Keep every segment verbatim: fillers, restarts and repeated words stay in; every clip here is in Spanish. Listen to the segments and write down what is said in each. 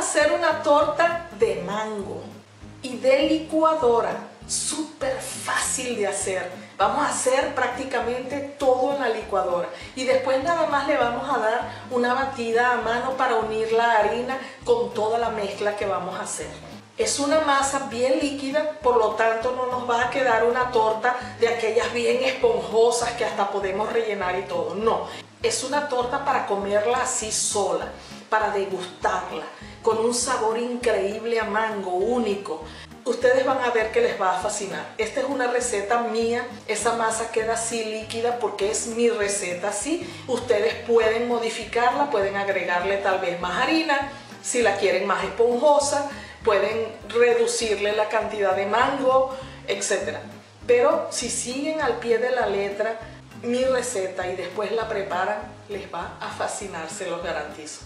a hacer una torta de mango y de licuadora, súper fácil de hacer. Vamos a hacer prácticamente todo en la licuadora y después nada más le vamos a dar una batida a mano para unir la harina con toda la mezcla que vamos a hacer. Es una masa bien líquida, por lo tanto no nos va a quedar una torta de aquellas bien esponjosas que hasta podemos rellenar y todo, no. Es una torta para comerla así sola, para degustarla, con un sabor increíble a mango, único. Ustedes van a ver que les va a fascinar. Esta es una receta mía, esa masa queda así líquida porque es mi receta así. Ustedes pueden modificarla, pueden agregarle tal vez más harina, si la quieren más esponjosa, pueden reducirle la cantidad de mango, etcétera. Pero si siguen al pie de la letra mi receta y después la preparan, les va a fascinar, se los garantizo.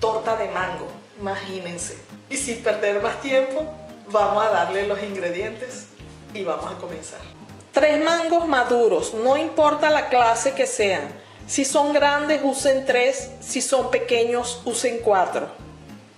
Torta de mango, imagínense. Y sin perder más tiempo, vamos a darle los ingredientes y vamos a comenzar. Tres mangos maduros, no importa la clase que sean. Si son grandes, usen tres. Si son pequeños, usen cuatro.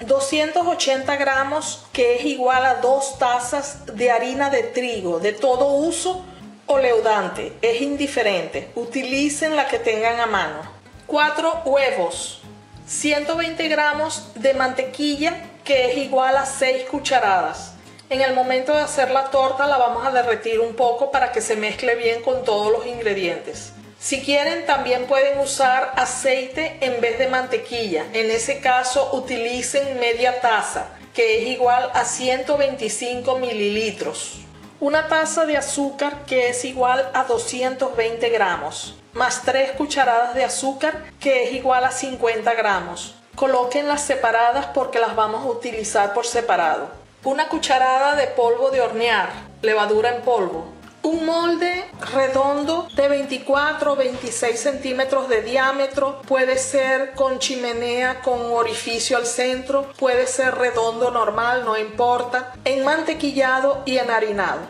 doscientos ochenta gramos, que es igual a dos tazas de harina de trigo, de todo uso o leudante, es indiferente, utilicen la que tengan a mano. cuatro huevos, ciento veinte gramos de mantequilla, que es igual a seis cucharadas. En el momento de hacer la torta la vamos a derretir un poco para que se mezcle bien con todos los ingredientes. Si quieren también pueden usar aceite en vez de mantequilla, en ese caso utilicen media taza, que es igual a ciento veinticinco mililitros. Una taza de azúcar, que es igual a doscientos veinte gramos, más tres cucharadas de azúcar, que es igual a cincuenta gramos. Colóquenlas separadas porque las vamos a utilizar por separado. Una cucharada de polvo de hornear, levadura en polvo. Un molde redondo de veinticuatro a veintiséis centímetros de diámetro, puede ser con chimenea, con orificio al centro, puede ser redondo normal, no importa, enmantequillado y enharinado.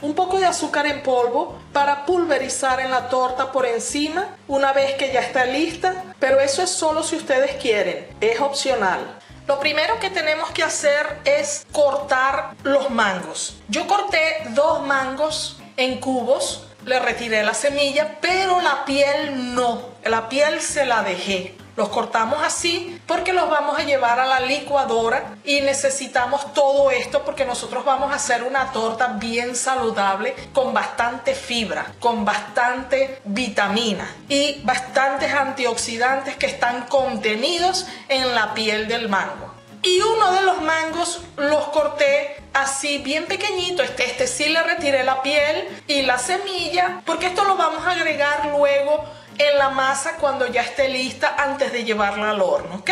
Un poco de azúcar en polvo para pulverizar en la torta por encima una vez que ya está lista, pero eso es solo si ustedes quieren, es opcional. Lo primero que tenemos que hacer es cortar los mangos. Yo corté dos mangos en cubos, le retiré la semilla, pero la piel no, la piel se la dejé. Los cortamos así porque los vamos a llevar a la licuadora y necesitamos todo esto porque nosotros vamos a hacer una torta bien saludable con bastante fibra, con bastante vitamina y bastantes antioxidantes que están contenidos en la piel del mango. Y uno de los mangos los corté así bien pequeñito, este, este sí le retiré la piel y la semilla porque esto lo vamos a agregar luego en la masa cuando ya esté lista antes de llevarla al horno, ¿ok?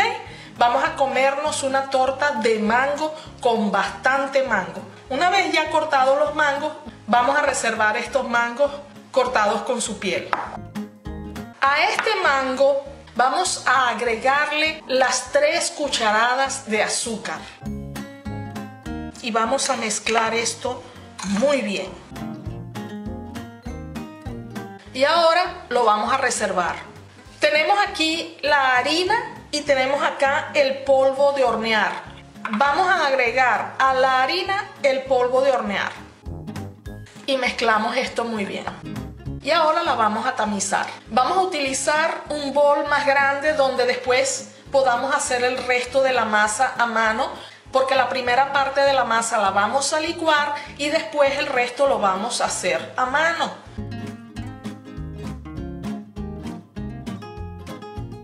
Vamos a comernos una torta de mango con bastante mango. Una vez ya cortados los mangos, vamos a reservar estos mangos cortados con su piel. A este mango vamos a agregarle las tres cucharadas de azúcar. Y vamos a mezclar esto muy bien. Y ahora lo vamos a reservar. Tenemos aquí la harina y tenemos acá el polvo de hornear. Vamos a agregar a la harina el polvo de hornear. Y mezclamos esto muy bien. Y ahora la vamos a tamizar. Vamos a utilizar un bol más grande donde después podamos hacer el resto de la masa a mano, porque la primera parte de la masa la vamos a licuar y después el resto lo vamos a hacer a mano.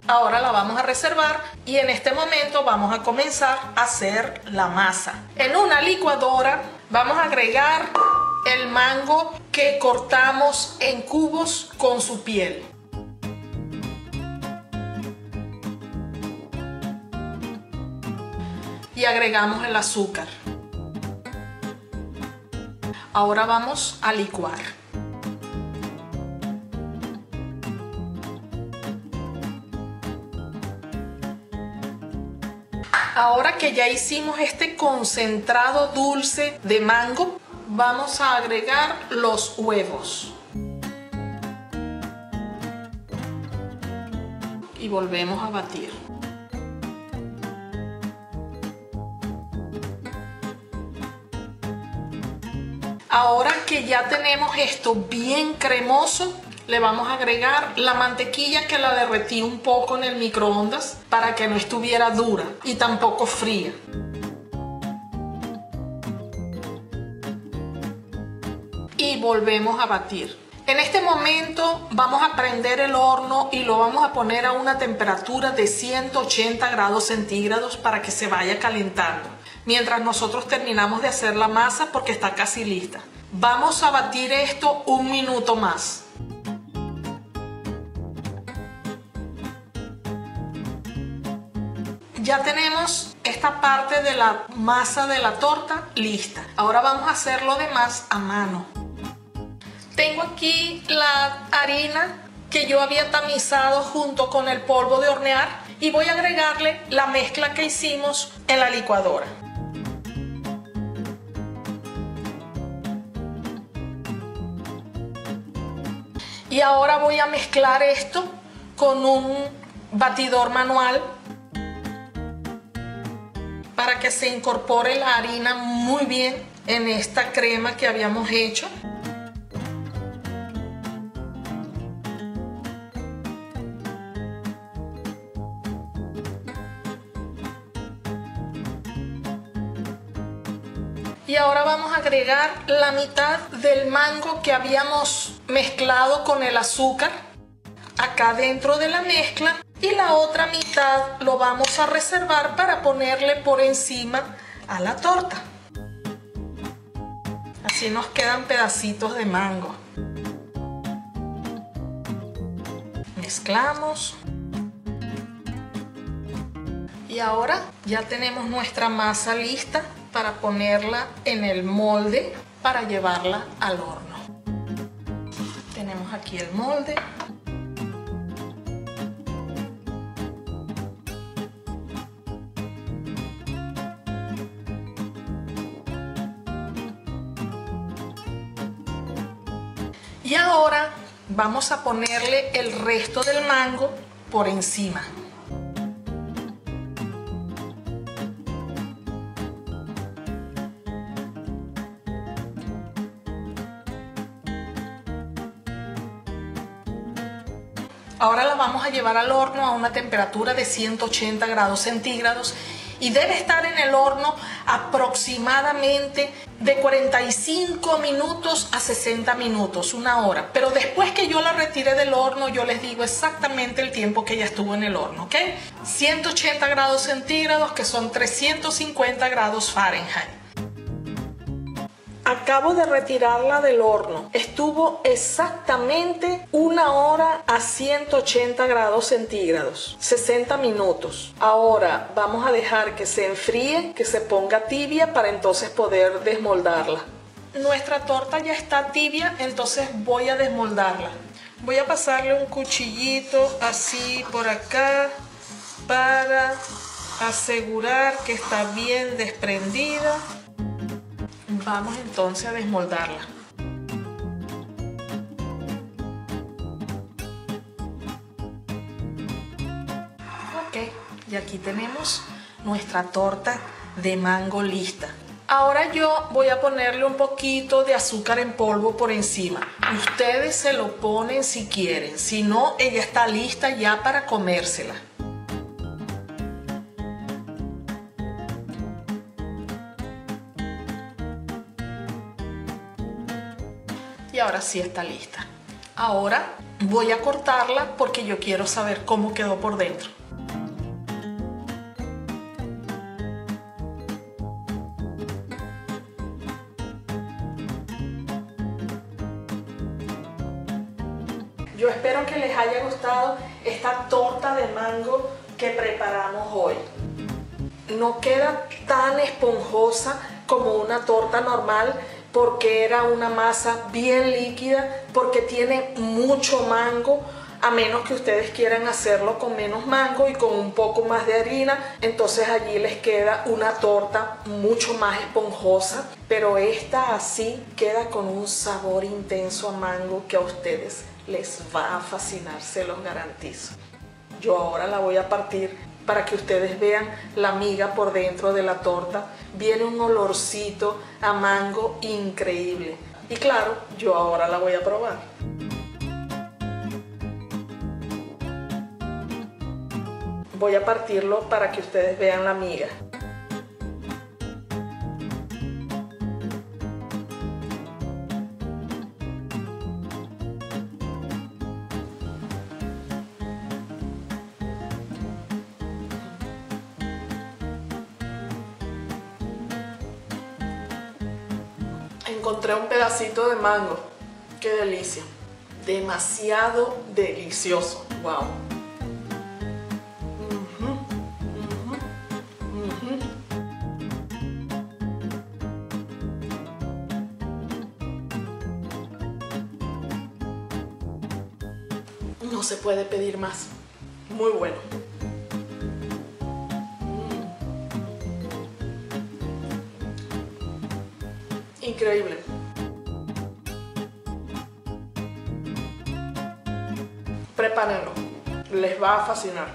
Ahora la vamos a reservar y en este momento vamos a comenzar a hacer la masa. En una licuadora vamos a agregar el mango que cortamos en cubos con su piel. Y agregamos el azúcar. Ahora vamos a licuar. Ahora que ya hicimos este concentrado dulce de mango, vamos a agregar los huevos. Y volvemos a batir. Ahora que ya tenemos esto bien cremoso, le vamos a agregar la mantequilla que la derretí un poco en el microondas para que no estuviera dura y tampoco fría. Y volvemos a batir. En este momento vamos a prender el horno y lo vamos a poner a una temperatura de ciento ochenta grados centígrados para que se vaya calentando. Mientras nosotros terminamos de hacer la masa porque está casi lista. Vamos a batir esto un minuto más. Ya tenemos esta parte de la masa de la torta lista. Ahora vamos a hacer lo demás a mano. Tengo aquí la harina que yo había tamizado junto con el polvo de hornear y voy a agregarle la mezcla que hicimos en la licuadora. Y ahora voy a mezclar esto con un batidor manual para que se incorpore la harina muy bien en esta crema que habíamos hecho. Y ahora vamos a agregar la mitad del mango que habíamos mezclado con el azúcar acá dentro de la mezcla. Y la otra mitad lo vamos a reservar para ponerle por encima a la torta. Así nos quedan pedacitos de mango. Mezclamos. Y ahora ya tenemos nuestra masa lista para ponerla en el molde para llevarla al horno. Tenemos aquí el molde. Y ahora vamos a ponerle el resto del mango por encima. Ahora la vamos a llevar al horno a una temperatura de ciento ochenta grados centígrados y debe estar en el horno aproximadamente de cuarenta y cinco minutos a sesenta minutos, una hora. Pero después que yo la retire del horno, yo les digo exactamente el tiempo que ella estuvo en el horno, ¿ok? ciento ochenta grados centígrados, que son trescientos cincuenta grados Fahrenheit. Acabo de retirarla del horno. Estuvo exactamente una hora a ciento ochenta grados centígrados, sesenta minutos. Ahora vamos a dejar que se enfríe, que se ponga tibia para entonces poder desmoldarla. Nuestra torta ya está tibia, entonces voy a desmoldarla. Voy a pasarle un cuchillito así por acá para asegurar que está bien desprendida. Vamos entonces a desmoldarla. Ok, y aquí tenemos nuestra torta de mango lista. Ahora yo voy a ponerle un poquito de azúcar en polvo por encima. Ustedes se lo ponen si quieren, si no, ella está lista ya para comérsela. Y ahora sí está lista. Ahora voy a cortarla porque yo quiero saber cómo quedó por dentro. Yo espero que les haya gustado esta torta de mango que preparamos hoy. No queda tan esponjosa como una torta normal, porque era una masa bien líquida, porque tiene mucho mango, a menos que ustedes quieran hacerlo con menos mango y con un poco más de harina, entonces allí les queda una torta mucho más esponjosa, pero esta así queda con un sabor intenso a mango que a ustedes les va a fascinar, se los garantizo. Yo ahora la voy a partir para que ustedes vean la miga por dentro de la torta. Viene un olorcito a mango increíble. Y claro, yo ahora la voy a probar. Voy a partirlo para que ustedes vean la miga. Encontré un pedacito de mango. ¡Qué delicia! Demasiado delicioso. ¡Wow! Uh-huh, uh-huh, uh-huh. No se puede pedir más. Muy bueno. Increíble. Prepárenlo, les va a fascinar.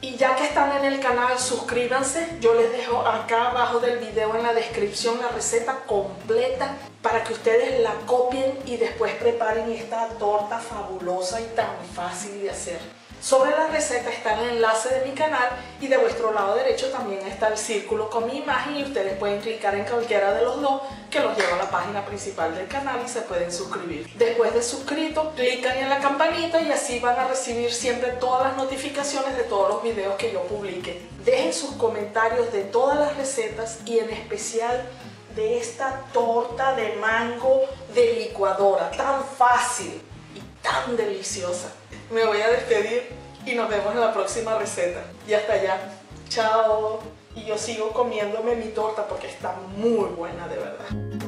Y ya que están en el canal, suscríbanse. Yo les dejo acá abajo del video en la descripción la receta completa para que ustedes la copien y después preparen esta torta fabulosa y tan fácil de hacer. Sobre la receta está el enlace de mi canal y de vuestro lado derecho también está el círculo con mi imagen y ustedes pueden clicar en cualquiera de los dos que los lleva a la página principal del canal y se pueden suscribir. Después de suscrito, clican en la campanita y así van a recibir siempre todas las notificaciones de todos los videos que yo publique. Dejen sus comentarios de todas las recetas y en especial de esta torta de mango de licuadora, tan fácil y tan deliciosa. Me voy a despedir y nos vemos en la próxima receta. Y hasta allá. Chao. Y yo sigo comiéndome mi torta porque está muy buena, de verdad.